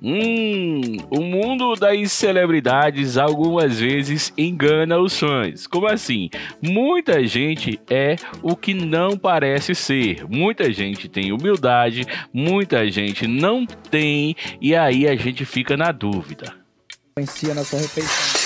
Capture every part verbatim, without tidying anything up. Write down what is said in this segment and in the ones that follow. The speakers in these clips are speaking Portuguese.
Hum, o mundo das celebridades algumas vezes engana os fãs. Como assim? Muita gente é o que não parece ser. Muita gente tem humildade, muita gente não tem, e aí a gente fica na dúvida. Influencia na sua refeição.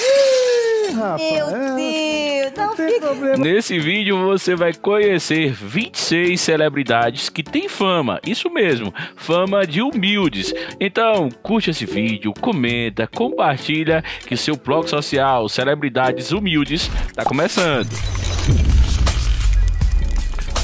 Ih, rapaz, meu Deus! Não tem problema. Nesse vídeo você vai conhecer vinte e seis celebridades que têm fama, isso mesmo, fama de humildes. Então curte esse vídeo, comenta, compartilha, que seu Ploc Social Celebridades Humildes tá começando.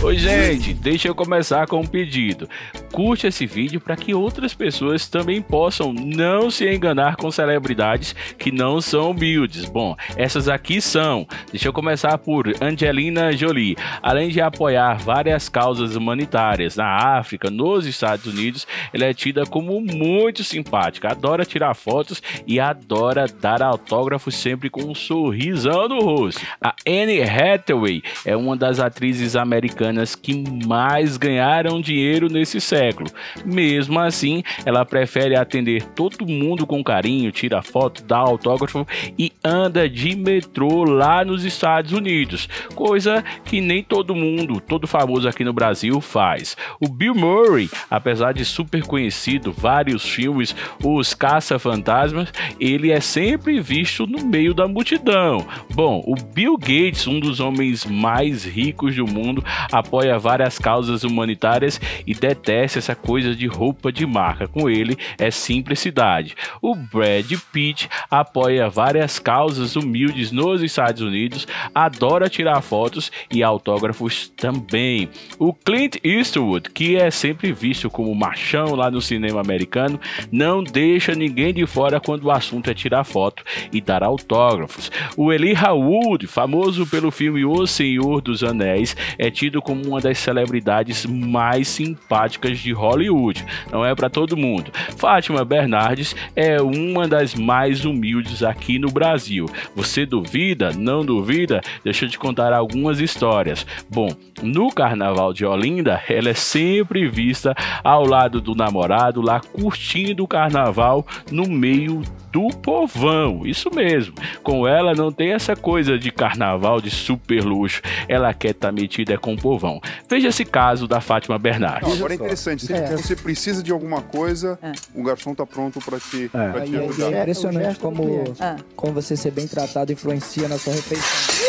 Oi gente, deixa eu começar com um pedido. Curte esse vídeo para que outras pessoas também possam não se enganar com celebridades que não são humildes. Bom, essas aqui são. Deixa eu começar por Angelina Jolie. Além de apoiar várias causas humanitárias na África, nos Estados Unidos, ela é tida como muito simpática. Adora tirar fotos e adora dar autógrafos sempre com um sorrisão no rosto. A Anne Hathaway é uma das atrizes americanas que mais ganharam dinheiro nesse século. Mesmo assim, ela prefere atender todo mundo com carinho, tira foto, dá autógrafo e anda de metrô lá nos Estados Unidos, coisa que nem todo mundo, todo famoso aqui no Brasil faz. O Bill Murray, apesar de super conhecido, vários filmes, os caça-fantasmas, ele é sempre visto no meio da multidão. Bom, o Bill Gates, um dos homens mais ricos do mundo, apoia várias causas humanitárias e detesta essa coisa de roupa de marca. Com ele é simplicidade. O Brad Pitt apoia várias causas humildes nos Estados Unidos, adora tirar fotos e autógrafos também. O Clint Eastwood, que é sempre visto como machão lá no cinema americano, não deixa ninguém de fora quando o assunto é tirar foto e dar autógrafos. O Elijah Wood, famoso pelo filme O Senhor dos Anéis, é tido como uma das celebridades mais simpáticas de Hollywood. Não é para todo mundo. Fátima Bernardes é uma das mais humildes aqui no Brasil. Você duvida? Não duvida? Deixa eu te contar algumas histórias. Bom, no Carnaval de Olinda, ela é sempre vista ao lado do namorado, lá curtindo o carnaval no meio do povão, isso mesmo. Com ela não tem essa coisa de carnaval de super luxo, ela quer estar tá metida com o povão. Veja esse caso da Fátima Bernardes. Agora é interessante, se é. você precisa de alguma coisa, é. o garçom tá pronto para te, é. pra te é, ajudar. É impressionante como, é. como você ser bem tratado influencia na sua refeição.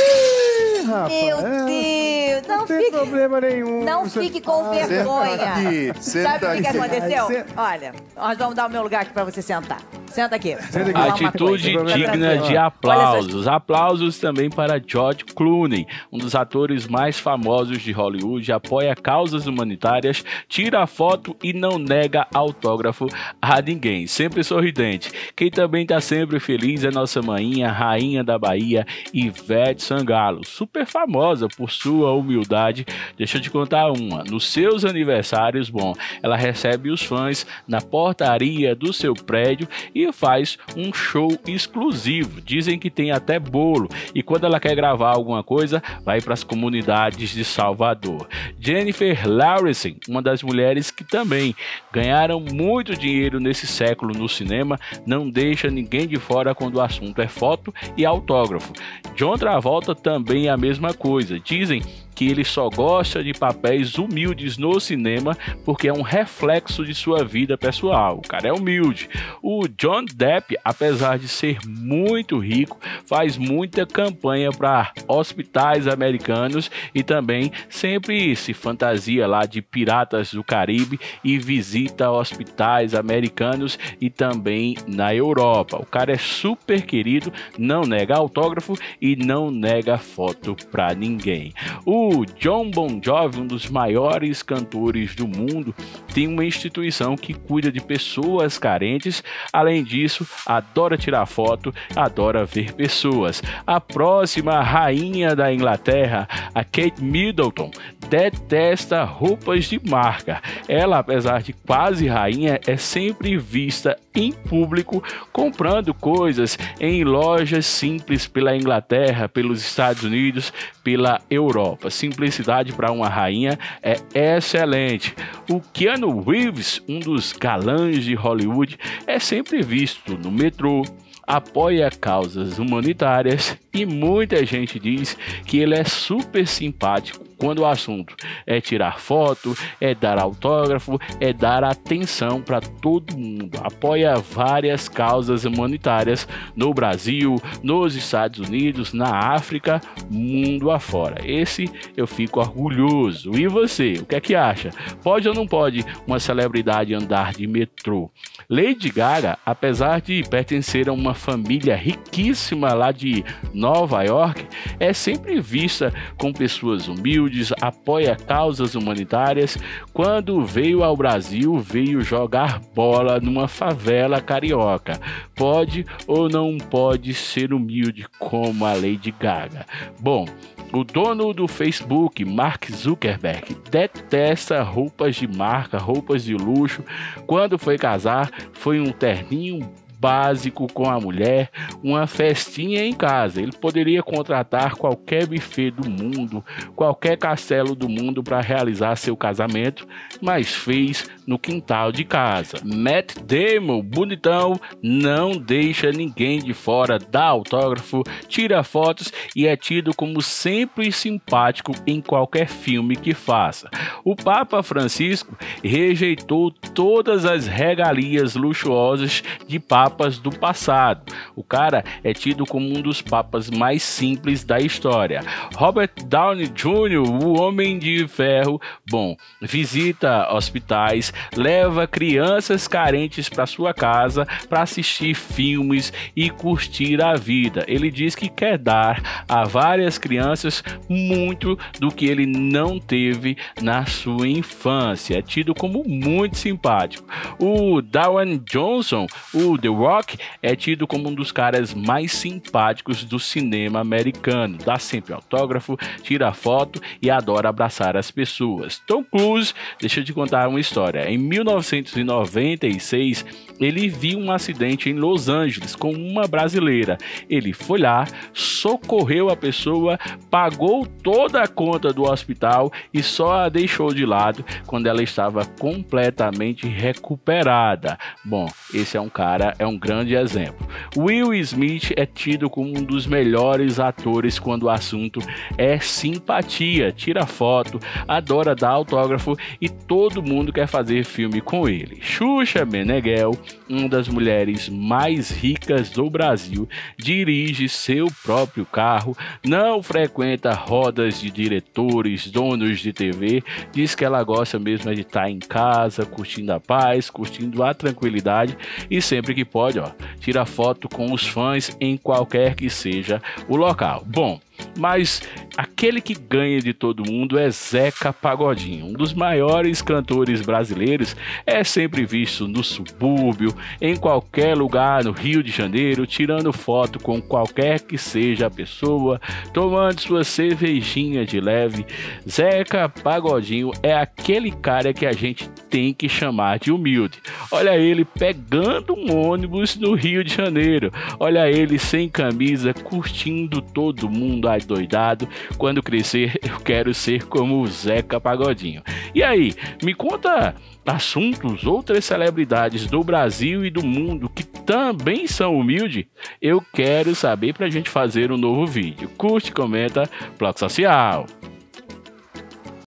Ih, rapaz, meu Deus! Não, não tem fique, problema nenhum. Não você... fique com ah, vergonha. Senta aqui, senta Sabe o que, que aconteceu? Ai, senta. Olha, nós vamos dar o meu lugar aqui pra você sentar. Senta aqui. Senta aqui. Atitude digna de aplausos. Aplausos também para George Clooney, um dos atores mais famosos de Hollywood, apoia causas humanitárias, tira foto e não nega autógrafo a ninguém. Sempre sorridente. Quem também tá sempre feliz é nossa mainha, rainha da Bahia, Ivete Sangalo, super famosa por sua humildade. Humildade. Deixa eu te contar uma. Nos seus aniversários, bom, ela recebe os fãs na portaria do seu prédio e faz um show exclusivo. Dizem que tem até bolo. E quando ela quer gravar alguma coisa, vai para as comunidades de Salvador. Jennifer Lawrence, uma das mulheres que também ganharam muito dinheiro nesse século no cinema, não deixa ninguém de fora quando o assunto é foto e autógrafo. John Travolta também é a mesma coisa. Dizem que ele só gosta de papéis humildes no cinema porque é um reflexo de sua vida pessoal. O cara é humilde. O John Depp, apesar de ser muito rico, faz muita campanha para hospitais americanos e também sempre se fantasia lá de piratas do Caribe e visita hospitais americanos e também na Europa. O cara é super querido, não nega autógrafo e não nega foto para ninguém. O O Jon Bon Jovi, um dos maiores cantores do mundo, tem uma instituição que cuida de pessoas carentes. Além disso, adora tirar foto, adora ver pessoas. A próxima rainha da Inglaterra, a Kate Middleton, detesta roupas de marca. Ela, apesar de quase rainha, é sempre vista em público comprando coisas em lojas simples pela Inglaterra, pelos Estados Unidos, pela Europa. Simplicidade para uma rainha é excelente. O Keanu Reeves, um dos galãs de Hollywood, é sempre visto no metrô, apoia causas humanitárias e muita gente diz que ele é super simpático quando o assunto é tirar foto, é dar autógrafo, é dar atenção para todo mundo. Apoia várias causas humanitárias no Brasil, nos Estados Unidos, na África, mundo afora. Esse eu fico orgulhoso. E você, o que é que acha? Pode ou não pode uma celebridade andar de metrô? Lady Gaga, apesar de pertencer a uma família riquíssima lá de Nova York, é sempre vista com pessoas humildes, apoia causas humanitárias. Quando veio ao Brasil, veio jogar bola numa favela carioca. Pode ou não pode ser humilde como a Lady Gaga? Bom, o dono do Facebook, Mark Zuckerberg, detesta roupas de marca, roupas de luxo. Quando foi casar, foi um terninho básico com a mulher, uma festinha em casa. Ele poderia contratar qualquer buffet do mundo, qualquer castelo do mundo para realizar seu casamento, mas fez no quintal de casa. Matt Damon, bonitão, não deixa ninguém de fora, dá autógrafo, tira fotos e é tido como sempre simpático em qualquer filme que faça. O Papa Francisco rejeitou todas as regalias luxuosas de Papa papas do passado. O cara é tido como um dos papas mais simples da história. Robert Downey Júnior, o Homem de Ferro, bom, visita hospitais, leva crianças carentes para sua casa para assistir filmes e curtir a vida. Ele diz que quer dar a várias crianças muito do que ele não teve na sua infância. É tido como muito simpático. O Dwayne Johnson, o The Rock, é tido como um dos caras mais simpáticos do cinema americano. Dá sempre autógrafo, tira foto e adora abraçar as pessoas. Tom Cruise, deixa eu te contar uma história. Em mil novecentos e noventa e seis, ele viu um acidente em Los Angeles com uma brasileira. Ele foi lá, socorreu a pessoa, pagou toda a conta do hospital e só a deixou de lado quando ela estava completamente recuperada. Bom, esse é um cara, é um grande exemplo. Will Smith é tido como um dos melhores atores quando o assunto é simpatia. Tira foto, adora dar autógrafo e todo mundo quer fazer filme com ele. Xuxa Meneghel, uma das mulheres mais ricas do Brasil, dirige seu próprio carro, não frequenta rodas de diretores, donos de T V, diz que ela gosta mesmo de estar em casa, curtindo a paz, curtindo a tranquilidade e sempre que pode, ó, tira foto com os fãs em qualquer que seja o local. Bom, mas aquele que ganha de todo mundo é Zeca Pagodinho, um dos maiores cantores brasileiros, é sempre visto no subúrbio, em qualquer lugar no Rio de Janeiro, tirando foto com qualquer que seja a pessoa, tomando sua cervejinha de leve. Zeca Pagodinho é aquele cara que a gente tem que chamar de humilde. Olha ele pegando um ônibus no Rio de Janeiro, olha ele sem camisa, curtindo todo mundo doidado. Quando crescer eu quero ser como o Zeca Pagodinho. E aí, me conta assuntos, outras celebridades do Brasil e do mundo que também são humildes. Eu quero saber pra gente fazer um novo vídeo. Curte, comenta, Ploc Social.